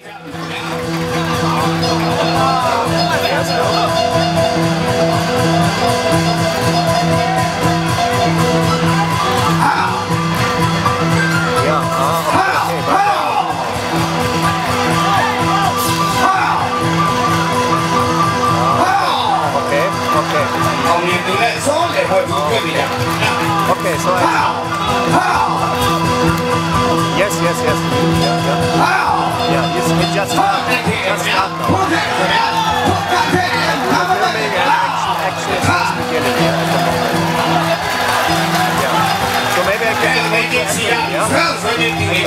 Okay, so yes. Yeah, it's just so maybe I can make it see that. Wow!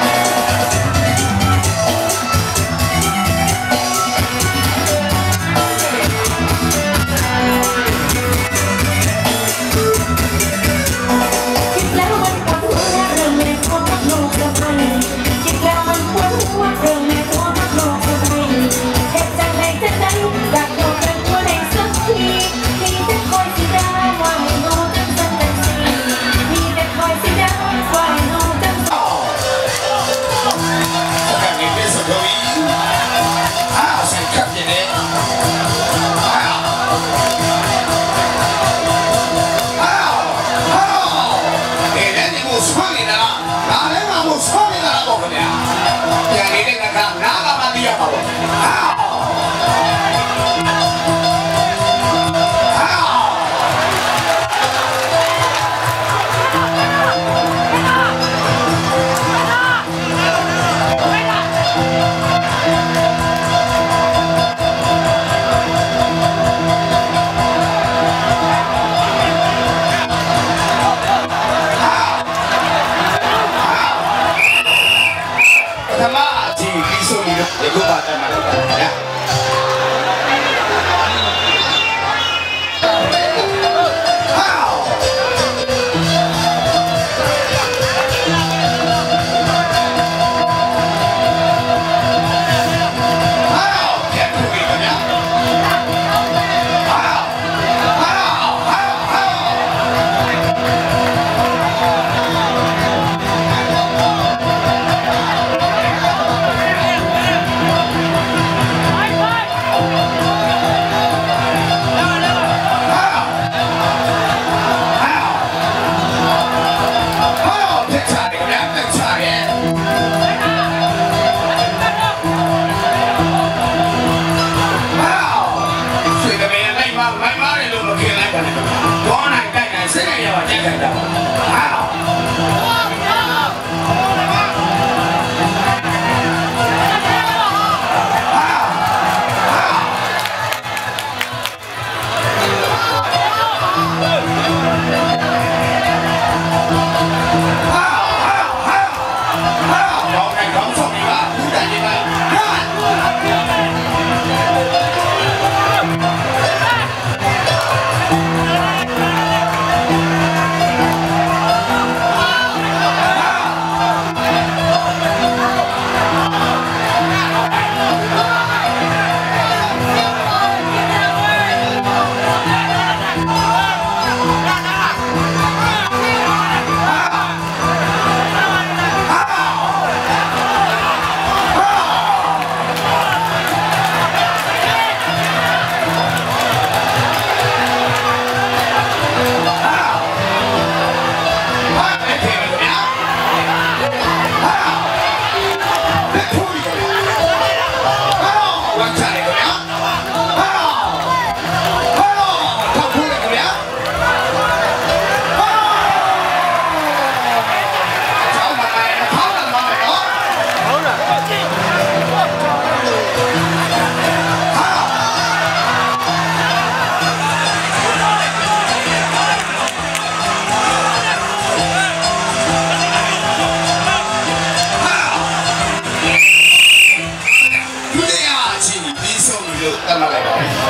la verga.